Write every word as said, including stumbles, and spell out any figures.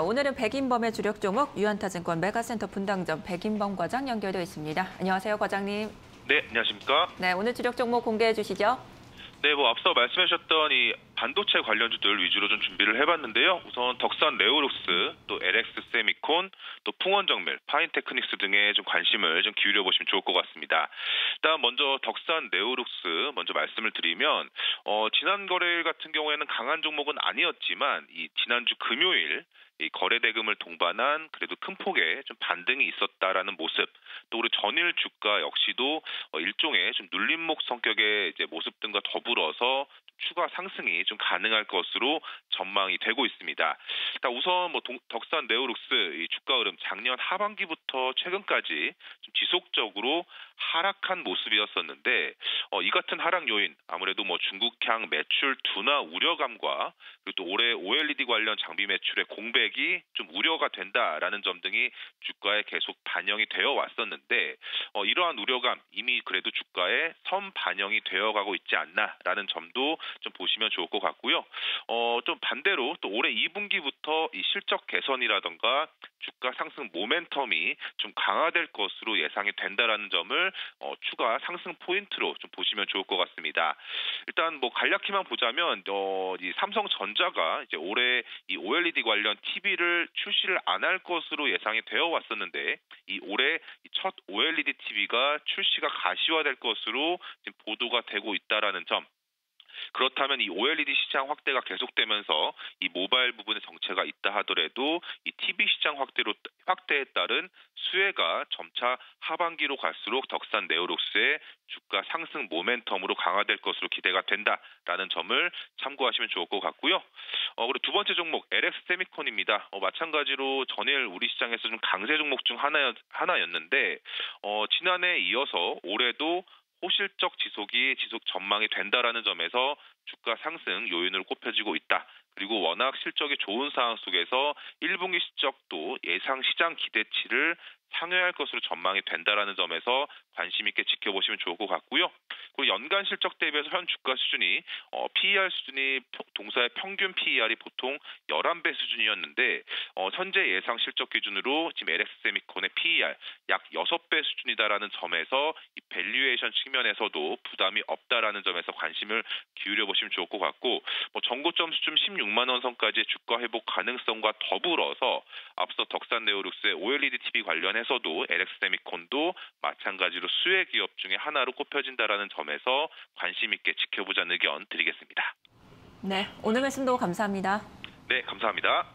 오늘은 백인범의 주력 종목 유안타증권 메가센터 분당점 백인범 과장 연결되어 있습니다. 안녕하세요, 과장님. 네, 안녕하십니까? 네, 오늘 주력 종목 공개해 주시죠. 네, 뭐 앞서 말씀하셨던 이 반도체 관련주들 위주로 좀 준비를 해봤는데요. 우선 덕산네오룩스, 또 엘엑스세미콘, 또 풍원정밀, 파인테크닉스 등에 좀 관심을 좀 기울여 보시면 좋을 것 같습니다. 일단 먼저 덕산네오룩스 먼저 말씀을 드리면 어, 지난 거래일 같은 경우에는 강한 종목은 아니었지만 이 지난주 금요일 이 거래 대금을 동반한 그래도 큰 폭의 좀 반등이 있었다라는 모습, 또 우리 전일 주가 역시도 일종의 좀 눌림목 성격의 이제 모습 등과 더불어서 추가 상승이 좀 가능할 것으로 전망이 되고 있습니다. 그러니까 우선 뭐 덕산네오룩스 이 주가 흐름 작년 하반기부터 최근까지 좀 지속적으로 하락한 모습이었었는데 어, 이 같은 하락 요인 아무래도 뭐 중국향 매출 둔화 우려감과 그리고 또 올해 오엘이디 관련 장비 매출의 공백이 좀 우려가 된다라는 점 등이 주가에 계속 반영이 되어 왔었는데 어, 이러한 우려감 이미 그래도 주가에 선 반영이 되어가고 있지 않나라는 점도 좀 보시면 좋을 것 같고요. 어, 좀 반대로 또 올해 이 분기부터 이 실적 개선이라던가 주가 상승 모멘텀이 좀 강화될 것으로 예상이 된다라는 점을 어, 추가 상승 포인트로 좀 보시면 좋을 것 같습니다. 일단 뭐 간략히만 보자면 어, 이 삼성전자가 이제 올해 이 오엘이디 관련 티비를 출시를 안 할 것으로 예상이 되어 왔었는데 이 올해 첫 오엘이디 티비가 출시가 가시화될 것으로 지금 보도가 되고 있다라는 점. 그렇다면 이 오엘이디 시장 확대가 계속되면서 이 모바일 부분의 정체가 있다 하더라도 이 티비 시장 확대로, 확대에 따른 수혜가 점차 하반기로 갈수록 덕산네오룩스의 주가 상승 모멘텀으로 강화될 것으로 기대가 된다라는 점을 참고하시면 좋을 것 같고요. 어, 그리고 두 번째 종목 엘엑스세미콘입니다. 어, 마찬가지로 전일 우리 시장에서 좀 강세 종목 중 하나, 하나였는데 어, 지난해에 이어서 올해도 호실적 지속이 지속 전망이 된다라는 점에서 주가 상승 요인으로 꼽혀지고 있다. 그리고 워낙 실적이 좋은 상황 속에서 일 분기 실적도 예상 시장 기대치를 상회할 것으로 전망이 된다라는 점에서 관심 있게 지켜보시면 좋을 것 같고요. 그리고 연간 실적 대비해서 현 주가 수준이 어, 피이알 수준이 동사의 평균 피이알이 보통 열한 배 수준이었는데 어, 현재 예상 실적 기준으로 지금 엘엑스세미콘의 피이알 약 여섯 배 수준이다라는 점에서 이 밸류에이션 측면에서도 부담이 없다라는 점에서 관심을 기울여 보시면 좋을 것 같고 뭐 전고점 수준 십육만 원 선까지의 주가 회복 가능성과 더불어서 앞서 덕산네오룩스의 오엘이디 티비 관련해서도 엘엑스세미콘도 마찬가지로 수혜 기업 중에 하나로 꼽혀진다라는 점에서 관심 있게 지켜보자는 의견 드리겠습니다. 네, 오늘 말씀도 감사합니다. 네, 감사합니다.